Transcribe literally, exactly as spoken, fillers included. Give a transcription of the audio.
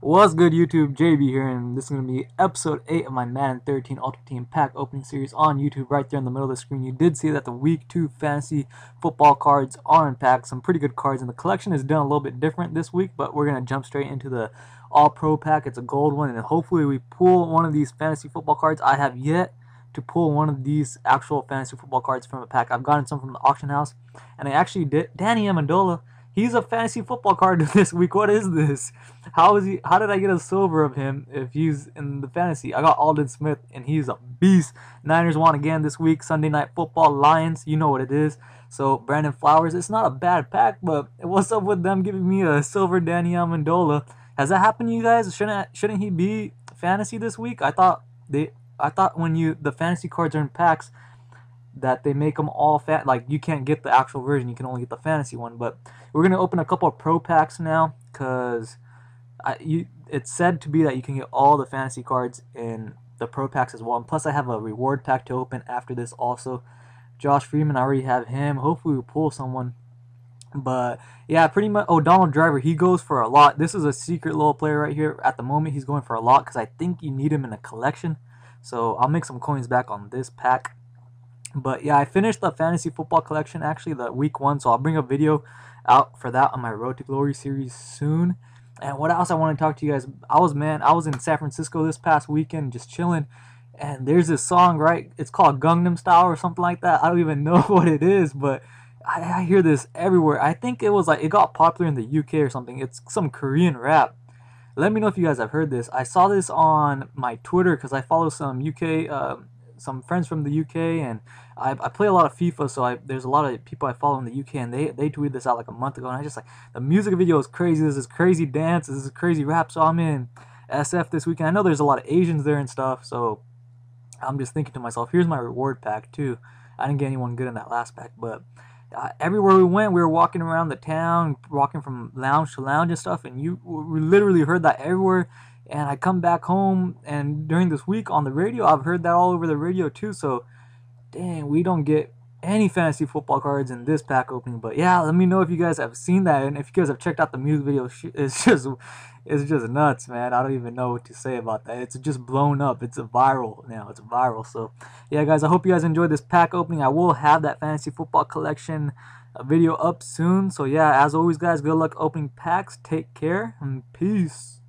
What's good, YouTube? J B here, and this is going to be episode eight of my Madden thirteen Ultimate Team Pack opening series on YouTube. Right there in the middle of the screen, you did see that the week two fantasy football cards are in pack. Some pretty good cards, and the collection is done a little bit different this week, but we're going to jump straight into the All-Pro pack. It's a gold one, and hopefully we pull one of these fantasy football cards. I have yet to pull one of these actual fantasy football cards from a pack. I've gotten some from the auction house, and I actually did. Danny Amendola, he's a fantasy football card this week. What is this? How is he? How did I get a silver of him if he's in the fantasy? I got Alden Smith, and he's a beast. Niners won again this week. Sunday Night Football, Lions. You know what it is. So Brandon Flowers. It's not a bad pack, but what's up with them giving me a silver Danny Amendola? Has that happened to you guys? Shouldn't shouldn't he be fantasy this week? I thought they. I thought when you the fantasy cards are in packs, that they make them all fat, like you can't get the actual version, you can only get the fantasy one. But we're gonna open a couple of pro packs now, cause I you it's said to be that you can get all the fantasy cards in the pro packs as well. And plus, I have a reward pack to open after this also. Josh Freeman, I already have him. Hopefully, we we'll pull someone. But yeah, pretty much. Oh, Donald Driver, he goes for a lot. This is a secret little player right here. At the moment, he's going for a lot because I think you need him in a collection. So I'll make some coins back on this pack. But yeah, I finished the fantasy football collection actually the week one, so I'll bring a video out for that on my Road to Glory series soon. And what else I want to talk to you guys? I was man, I was in San Francisco this past weekend, just chilling. And there's this song, right? It's called Gangnam Style or something like that. I don't even know what it is, but I, I hear this everywhere. I think it was like it got popular in the U K or something. It's some Korean rap. Let me know if you guys have heard this. I saw this on my Twitter because I follow some U K. Uh, some friends from the U K, and I, I play a lot of FIFA, so I, there's a lot of people I follow in the U K, and they, they tweeted this out like a month ago, and I just like, the music video is crazy, this is crazy dance, this is crazy rap. So I'm in S F this weekend. I know there's a lot of Asians there and stuff, so I'm just thinking to myself, here's my reward pack too. I didn't get anyone good in that last pack, but uh, everywhere we went, we were walking around the town, walking from lounge to lounge and stuff, and you we literally heard that everywhere. And I come back home, and during this week on the radio, I've heard that all over the radio too. So, dang, we don't get any fantasy football cards in this pack opening. But yeah, let me know if you guys have seen that, and if you guys have checked out the music video. It's just, it's just nuts, man. I don't even know what to say about that. It's just blown up. It's a viral now. It's viral. So, yeah, guys, I hope you guys enjoyed this pack opening. I will have that fantasy football collection video up soon. So yeah, as always, guys, good luck opening packs. Take care and peace.